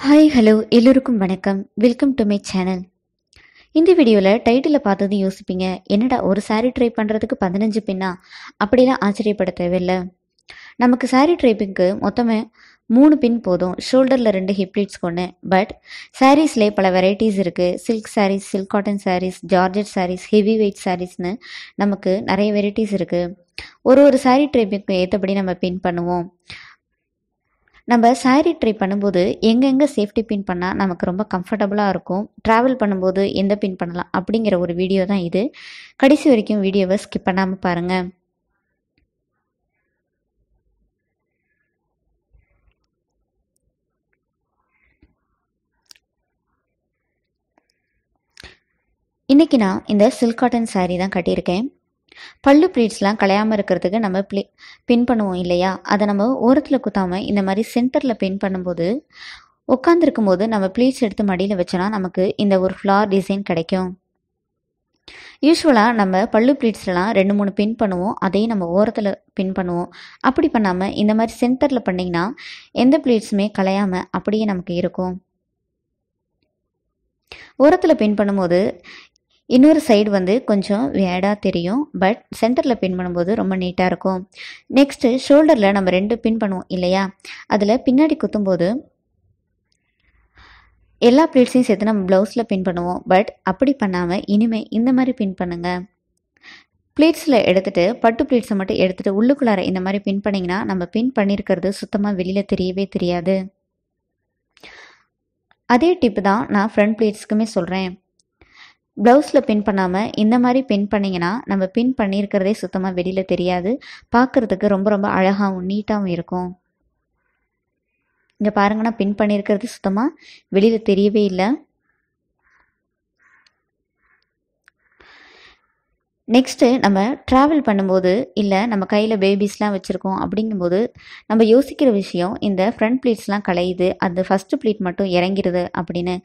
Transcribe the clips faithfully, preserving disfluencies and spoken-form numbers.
Hi, hello, எல்லோருக்கும் வணக்கம். Welcome to my channel. இந்த வீடியோல டைட்டில பார்த்தது யோசிப்பீங்க, என்னடா ஒரு saree ட்ரை பண்றதுக்கு பதினைந்து பின்னா? அப்படிலாம் ஆச்சரியப்பட தேவையில்ல. நமக்கு saree ட்ரைப்பிங்க்கு மொத்தமே மூணு பின் போதும். ஷோல்டர்ல ரெண்டு ஹிப் ப்ளீட்ஸ் கொண்டு. பட் sareesல பல varieties இருக்கு. silk sarees, silk cotton sarees, georgette sarees, heavy weight sareesனு நமக்கு நிறைய varieties இருக்கு. ஒரு ஒரு saree ட்ரைப்பிங்க்கு ஏத்தபடி நம்ம பின் பண்ணுவோம். நம்ம saree ட்ரை பண்ணும்போது எங்க எங்க சேஃப்டி பின் பண்ணா நமக்கு ரொம்ப கம்ஃபர்ட்டபிளா இருக்கும், டிராவல் பண்ணும்போது எந்த பின் பண்ணலாம் அப்படிங்கற ஒரு வீடியோ தான் இது. கடைசி வரைக்கும் வீடியோவை ஸ்கிப் பண்ணாம பாருங்க. இன்னைக்கு நான் இந்த silk cotton saree தான் கட்டியிருக்கேன். பல்லு ப்ளீட்ஸ்லாம் களையாம இருக்கிறதுக்கு நம்ம பின் பண்ணுவோம் இல்லையா, அதை நம்ம ஓரத்துல குத்தாம இந்த மாதிரி சென்டர்ல பின் பண்ணும்போது உட்கார்ந்துருக்கும் போது நம்ம ப்ளீட்ஸ் எடுத்து மடியில வச்சோம்னா நமக்கு இந்த ஒரு ஃப்ளார் டிசைன் கிடைக்கும். யூஸ்வலா நம்ம பல்லு ப்ளீட்ஸ்லாம் ரெண்டு மூணு பின் பண்ணுவோம், அதையும் நம்ம ஓரத்துல பின் பண்ணுவோம். அப்படி பண்ணாம இந்த மாதிரி சென்டர்ல பண்ணீங்கன்னா எந்த ப்ளீட்ஸுமே களையாம அப்படியே நமக்கு இருக்கும். ஓரத்துல பின் பண்ணும்போது இன்னொரு சைடு வந்து கொஞ்சம் வேடாக தெரியும், பட் சென்டரில் பின் பண்ணும்போது ரொம்ப நீட்டாக இருக்கும். நெக்ஸ்ட்டு ஷோல்டரில் நம்ம ரெண்டு பின் பண்ணுவோம் இல்லையா, அதில் பின்னாடி குத்தும்போது எல்லா ப்ளீட்ஸையும் சேர்த்து நம்ம ப்ளவுஸில் பின் பண்ணுவோம். பட் அப்படி பண்ணாமல் இனிமேல் இந்த மாதிரி பின் பண்ணுங்கள். ப்ளீட்ஸில் எடுத்துகிட்டு பட்டு ப்ளீட்ஸை மட்டும் எடுத்துகிட்டு உள்ளுக்குள்ளார இந்த மாதிரி பின் பண்ணிங்கன்னா நம்ம பின் பண்ணியிருக்கிறது சுத்தமாக வெளியில் தெரியவே தெரியாது. அதே டிப்பு தான் நான் ஃப்ரண்ட் ப்ளீட்ஸுக்குமே சொல்கிறேன். ப்ளவுஸில் பின் பண்ணாமல் இந்த மாதிரி பின் பண்ணிங்கன்னா நம்ம பின் பண்ணியிருக்கிறதே சுத்தமாக வெளியில் தெரியாது, பார்க்குறதுக்கு ரொம்ப ரொம்ப அழகாகவும் நீட்டாகவும் இருக்கும். இங்கே பாருங்கன்னா பின் பண்ணியிருக்கிறது சுத்தமாக வெளியில் தெரியவே இல்லை. நெக்ஸ்ட்டு நம்ம ட்ராவல் பண்ணும்போது இல்லை நம்ம கையில் பேபிஸ்லாம் வச்சுருக்கோம் அப்படிங்கும்போது நம்ம யோசிக்கிற விஷயம் இந்த ஃப்ரண்ட் ப்ளீட்ஸ்லாம் களையுது, அந்த ஃபஸ்ட்டு ப்ளீட் மட்டும் இறங்கிடுது அப்படின்னு.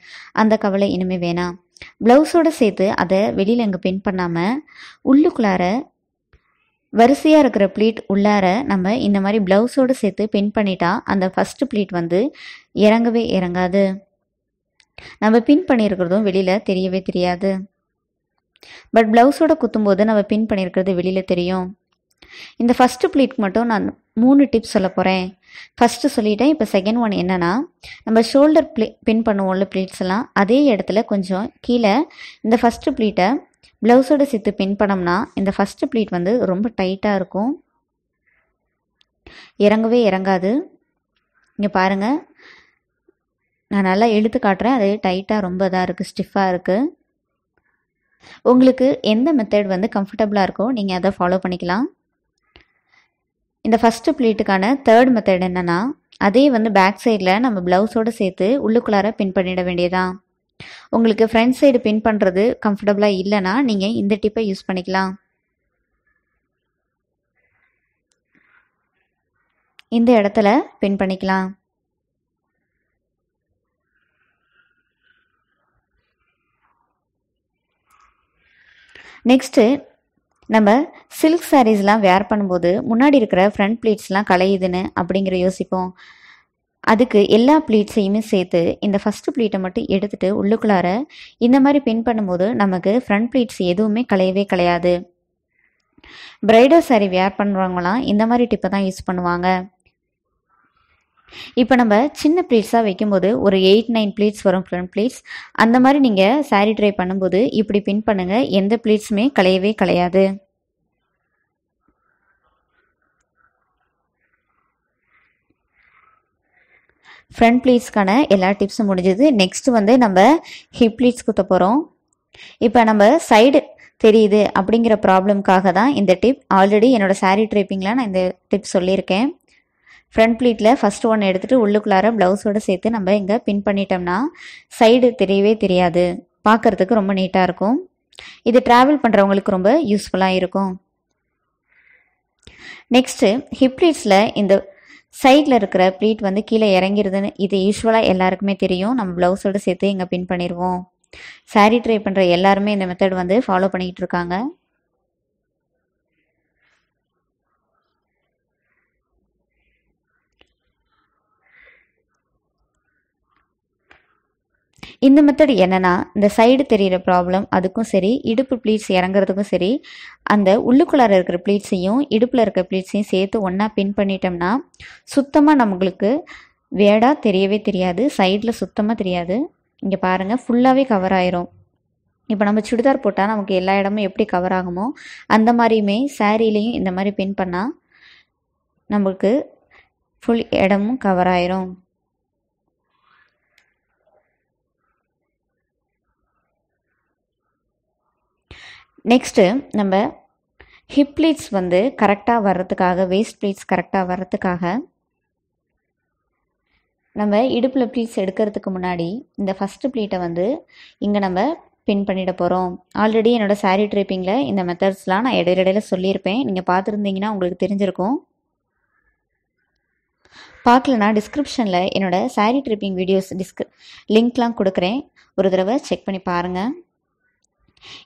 அந்த கவலை இனிமேல் வேணாம். ப்ளவுஸோடு சேர்த்து அதை வெளியில் எங்கே பின் பண்ணாமல் உள்ளுக்குள்ளார வரிசையாக இருக்கிற ப்ளீட் உள்ளார நம்ம இந்த மாதிரி ப்ளவுஸோடு சேர்த்து பின் பண்ணிட்டா அந்த ஃபஸ்ட்டு ப்ளீட் வந்து இறங்கவே இறங்காது, நம்ம பின் பண்ணியிருக்கிறதும் வெளியில் தெரியவே தெரியாது. பட் ப்ளவுஸோடு குத்தும்போது நம்ம பின் பண்ணியிருக்கிறது வெளியில் தெரியும். இந்த ஃபஸ்ட்டு ப்ளீட்க்கு மட்டும் நான் மூணு டிப்ஸ் சொல்ல போகிறேன். ஃபஸ்ட்டு சொல்லிட்டேன், இப்போ செகண்ட் ஒன் என்னென்னா நம்ம ஷோல்டர் ப்ளீ பின் பண்ணுவோம்ல ப்ளீட்ஸ் எல்லாம் அதே இடத்துல கொஞ்சம் கீழே இந்த ஃபஸ்ட்டு ப்ளீட்டை ப்ளவுஸோடு சேர்த்து பின் பண்ணோம்னா இந்த ஃபஸ்ட்டு ப்ளீட் வந்து ரொம்ப டைட்டாக இருக்கும், இறங்கவே இறங்காது. இங்கே பாருங்கள், நான் நல்லா இழுத்து காட்டுறேன், அது டைட்டாக ரொம்ப இதாக இருக்குது, ஸ்டிஃபாக இருக்குது. உங்களுக்கு எந்த மெத்தட் வந்து கம்ஃபர்டபுளாக இருக்கோ நீங்கள் அதை ஃபாலோ பண்ணிக்கலாம். இந்த ஃபஸ்ட்டு ப்ளீட்டுக்கான தேர்ட் மெத்தட் என்னென்னா அதே வந்து பேக் சைடில் நம்ம ப்ளவுஸோடு சேர்த்து உள்ளுக்குள்ளார பின் பண்ணிட வேண்டியதான். உங்களுக்கு ஃப்ரண்ட் சைடு பின் பண்ணுறது கம்ஃபர்டபுளாக இல்லைன்னா நீங்கள் இந்த டிப்பை யூஸ் பண்ணிக்கலாம். இந்த இடத்துல பின் பண்ணிக்கலாம். நெக்ஸ்ட்டு நம்ம சில்க் சாரீஸ்லாம் வேர் பண்ணும்போது முன்னாடி இருக்கிற ஃப்ரண்ட் ப்ளீட்ஸ்லாம் களையுதுன்னு அப்படிங்கிற யோசிப்போம். அதுக்கு எல்லா ப்ளீட்ஸையுமே சேர்த்து இந்த ஃபஸ்ட்டு ப்ளீட்டை மட்டும் எடுத்துகிட்டு உள்ளுக்குள்ளார இந்த மாதிரி பின் பண்ணும்போது நமக்கு ஃப்ரண்ட் ப்ளீட்ஸ் எதுவுமே களையவே களையாது. பிரைடல் சாரீ வேர் பண்ணுறவங்களாம் இந்த மாதிரி டிப்பை தான் யூஸ் பண்ணுவாங்க. இப்போ நம்ம சின்ன ப்ளீட்ஸாக வைக்கும்போது ஒரு எயிட் நைன் ப்ளீட்ஸ் வரும் ஃப்ரண்ட் ப்ளீட்ஸ். அந்த மாதிரி நீங்கள் சாரீ ட்ரை பண்ணும்போது இப்படி பின் பண்ணுங்கள், எந்த ப்ளீட்ஸுமே களையவே களையாது. ஃப்ரண்ட் ப்ளீட்ஸ்க்கான எல்லா டிப்ஸும் முடிஞ்சது. நெக்ஸ்ட் வந்து நம்ம ஹிப் ப்ளீட்ஸ் குத்த போகிறோம். இப்போ நம்ம சைடு தெரியுது அப்படிங்கிற ப்ராப்ளம்காக தான் இந்த டிப். ஆல்ரெடி என்னோட சாரீ ட்ரைப்பிங்கில் நான் இந்த டிப் சொல்லியிருக்கேன். ஃப்ரண்ட் ப்ளீட்டில் ஃபஸ்ட்டு ஒன்று எடுத்துகிட்டு உள்ளுக்குள்ளார ப்ளவுஸோடு சேர்த்து நம்ம இங்கே பின் பண்ணிட்டோம்னா சைடு தெரியவே தெரியாது, பார்க்குறதுக்கு ரொம்ப நீட்டாக இருக்கும். இது ட்ராவல் பண்ணுறவங்களுக்கு ரொம்ப யூஸ்ஃபுல்லாக இருக்கும். நெக்ஸ்ட்டு ஹிப் ப்ளீட்ஸில் இந்த சைடில் இருக்கிற ப்ளீட் வந்து கீழே இறங்கிடுதுன்னு இது யூஸ்வலாக எல்லாருக்குமே தெரியும். நம்ம ப்ளவுஸோடு சேர்த்து இங்கே பின் பண்ணிடுவோம். சாரீ ட்ரை பண்ணுற எல்லாருமே இந்த மெத்தட் வந்து ஃபாலோ பண்ணிக்கிட்டு இருக்காங்க. இந்த மெத்தட் என்னன்னா, இந்த சைடு தெரிகிற ப்ராப்ளம் அதுக்கும் சரி, இடுப்பு ப்ளீட்ஸ் இறங்குறதுக்கும் சரி, அந்த உள்ளுக்குள்ளார இருக்கிற ப்ளீட்ஸையும் இடுப்பில் இருக்கிற ப்ளீட்ஸையும் சேர்த்து ஒன்றா பின் பண்ணிட்டோம்னா சுத்தமாக நம்மளுக்கு வேடாக தெரியவே தெரியாது, சைடில் சுத்தமாக தெரியாது. இங்கே பாருங்கள், ஃபுல்லாகவே கவர் ஆயிரும். இப்போ நம்ம சுடிதார் போட்டால் நமக்கு எல்லா இடமும் எப்படி கவர் ஆகுமோ அந்த மாதிரியுமே சாரீலையும் இந்த மாதிரி பின் பண்ணால் நமக்கு ஃபுல் இடமும் கவர் ஆயிரும். நெக்ஸ்ட்டு நம்ம ஹிப் ப்ளீட்ஸ் வந்து கரெக்டாக வர்றதுக்காக, வேஸ்ட் ப்ளீட்ஸ் கரெக்டாக வர்றதுக்காக நம்ம இடுப்பில் ப்ளீட்ஸ் எடுக்கிறதுக்கு முன்னாடி இந்த ஃபஸ்ட்டு ப்ளீட்டை வந்து இங்கே நம்ம பின் பண்ணிட போகிறோம். ஆல்ரெடி என்னோடய சாரீ ட்ரைப்பிங்கில் இந்த மெத்தட்ஸ்லாம் நான் இடையிடையில சொல்லியிருப்பேன், நீங்கள் பார்த்துருந்தீங்கன்னா உங்களுக்கு தெரிஞ்சிருக்கும். பார்க்கலன்னா டிஸ்கிரிப்ஷனில் என்னோடய சாரீ ட்ரிப்பிங் வீடியோஸ் டிஸ்க் லிங்க்லாம் கொடுக்குறேன், ஒரு தடவை செக் பண்ணி பாருங்கள்.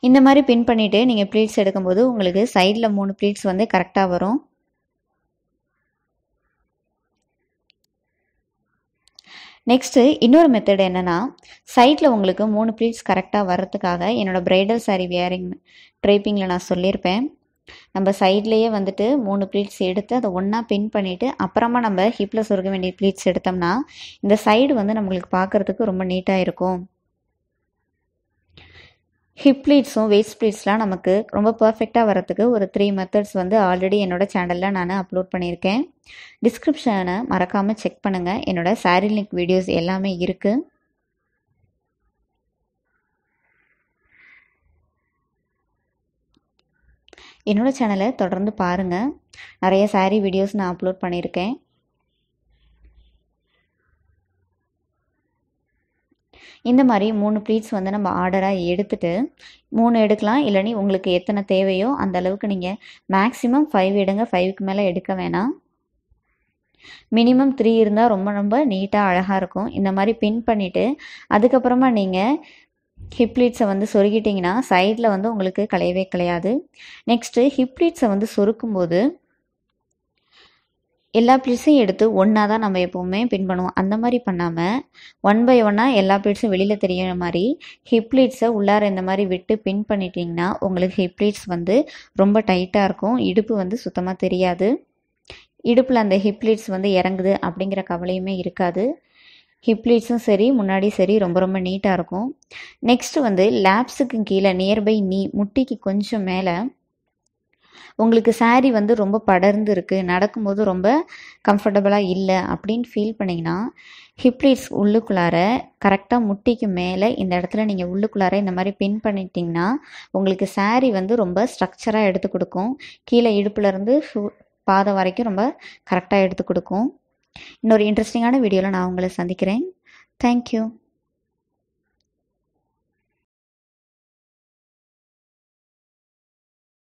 இந்த மாதிரி பின் பண்ணிவிட்டு நீங்கள் ப்ளீட்ஸ் எடுக்கும்போது உங்களுக்கு சைடில் மூணு ப்ளீட்ஸ் வந்து கரெக்டாக வரும். நெக்ஸ்ட்டு இன்னொரு மெத்தட் என்னென்னா, சைடில் உங்களுக்கு மூணு ப்ளீட்ஸ் கரெக்டாக வர்றதுக்காக என்னோடய ப்ரைடல் சாரீ வியரிங் ட்ரைப்பிங்கில் நான் சொல்லியிருப்பேன். நம்ம சைட்லேயே வந்துட்டு மூணு ப்ளீட்ஸ் எடுத்து அதை ஒன்றா பின் பண்ணிவிட்டு அப்புறமா நம்ம ஹிப்பில் சொருக வேண்டிய ப்ளீட்ஸ் எடுத்தோம்னா இந்த சைடு வந்து நம்மளுக்கு பார்க்குறதுக்கு ரொம்ப நீட்டாக இருக்கும். ஹிப் ப்ளீட்ஸும் வேஸ்ட் ப்ளீட்ஸ்லாம் நமக்கு ரொம்ப பர்ஃபெக்டாக வரத்துக்கு ஒரு த்ரீ மெத்தட்ஸ் வந்து ஆல்ரெடி என்னோடய சேனலில் நான் அப்லோட் பண்ணியிருக்கேன். டிஸ்கிரிப்ஷனை மறக்காமல் செக் பண்ணுங்கள், என்னோடய சாரீ லிங்க் வீடியோஸ் எல்லாமே இருக்குது. என்னோடய சேனலை தொடர்ந்து பாருங்கள், நிறைய சாரீ வீடியோஸ் நான் அப்லோட் பண்ணியிருக்கேன். இந்த மாதிரி மூணு ப்ளீட்ஸ் வந்து நம்ம ஆர்டராக எடுத்துகிட்டு மூணு எடுக்கலாம், இல்லைனி உங்களுக்கு எத்தனை தேவையோ அந்த அளவுக்கு நீங்கள் மேக்ஸிமம் ஃபைவ் எடுங்க, ஃபைவுக்கு மேலே எடுக்க வேணாம். மினிமம் த்ரீ இருந்தால் ரொம்ப ரொம்ப நீட்டாக அழகாக இருக்கும். இந்த மாதிரி பின் பண்ணிவிட்டு அதுக்கப்புறமா நீங்கள் ஹிப் ப்ளீட்ஸை வந்து சொருகிட்டிங்கன்னா சைடில் வந்து உங்களுக்கு கலையவே கலையாது. நெக்ஸ்ட்டு ஹிப் ப்ளீட்ஸை வந்து சொருக்கும்போது எல்லா ப்ளீட்ஸையும் எடுத்து ஒன்றா தான் நம்ம எப்போவுமே பின் பண்ணுவோம். அந்த மாதிரி பண்ணாமல் ஒன் பை ஒன்னாக எல்லா ப்ளீட்ஸும் வெளியில் தெரிகிற மாதிரி ஹிப் ப்ளீட்ஸை உள்ளார இந்த மாதிரி விட்டு பின் பண்ணிட்டிங்கன்னா உங்களுக்கு ஹிப் ப்ளீட்ஸ் வந்து ரொம்ப டைட்டாக இருக்கும், இடுப்பு வந்து சுத்தமாக தெரியாது, இடுப்பில் அந்த ஹிப் ப்ளீட்ஸ் வந்து இறங்குது அப்படிங்கிற கவலையுமே இருக்காது. ஹிப் ப்ளீட்ஸும் சரி முன்னாடி சரி ரொம்ப ரொம்ப நீட்டாக இருக்கும். நெக்ஸ்ட்டு வந்து லேப்ஸுக்கு கீழே நியர்பை நீ முட்டிக்கு கொஞ்சம் மேலே உங்களுக்கு சாரீ வந்து ரொம்ப படர்ந்து இருக்குது, நடக்கும்போது ரொம்ப கம்ஃபர்டபுளாக இல்லை அப்படின்னு ஃபீல் பண்ணிங்கன்னா ஹிப் ப்ளீட்ஸ் உள்ளுக்குள்ளார கரெக்டாக முட்டிக்கு மேலே இந்த இடத்துல நீங்கள் உள்ளுக்குள்ளார இந்த மாதிரி பின் பண்ணிட்டிங்கன்னா உங்களுக்கு சாரீ வந்து ரொம்ப ஸ்ட்ரக்சராக எடுத்து கொடுக்கும், கீழே இடுப்புலேருந்து பாதம் வரைக்கும் ரொம்ப கரெக்டாக எடுத்து கொடுக்கும். இன்னொரு இன்ட்ரெஸ்டிங்கான வீடியோவில் நான் உங்களை சந்திக்கிறேன். தேங்க்யூ.